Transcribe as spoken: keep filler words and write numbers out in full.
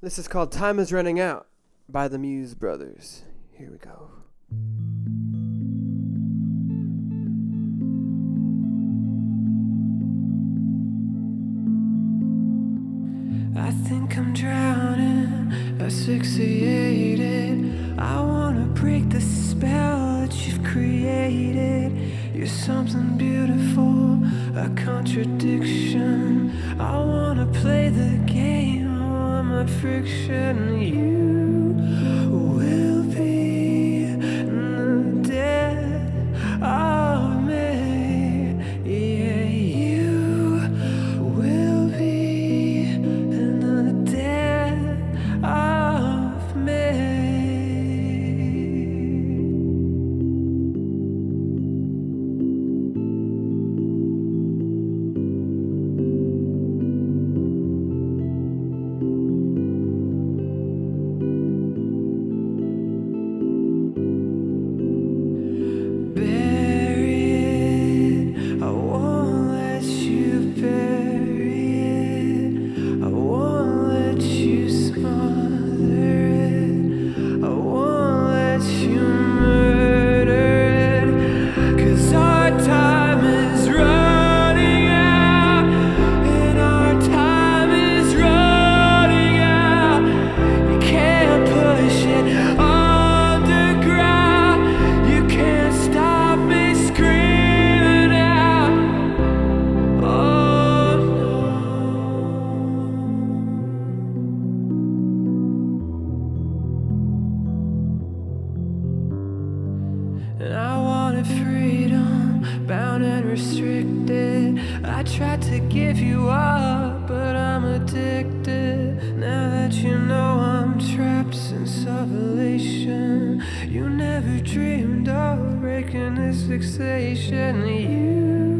This is called Time Is Running Out by the Muse Brothers. Here we go. I think I'm drowning, asphyxiated. I wanna break the spell that you've created. You're something beautiful, a contradiction. I wanna play the game, I want my friction. You will be in the death of me. Yeah, you will be in the death of me. And I wanted freedom, bound and restricted. I tried to give you up, but I'm addicted. Now that you know I'm trapped since revelation, you never dreamed of breaking this fixation. You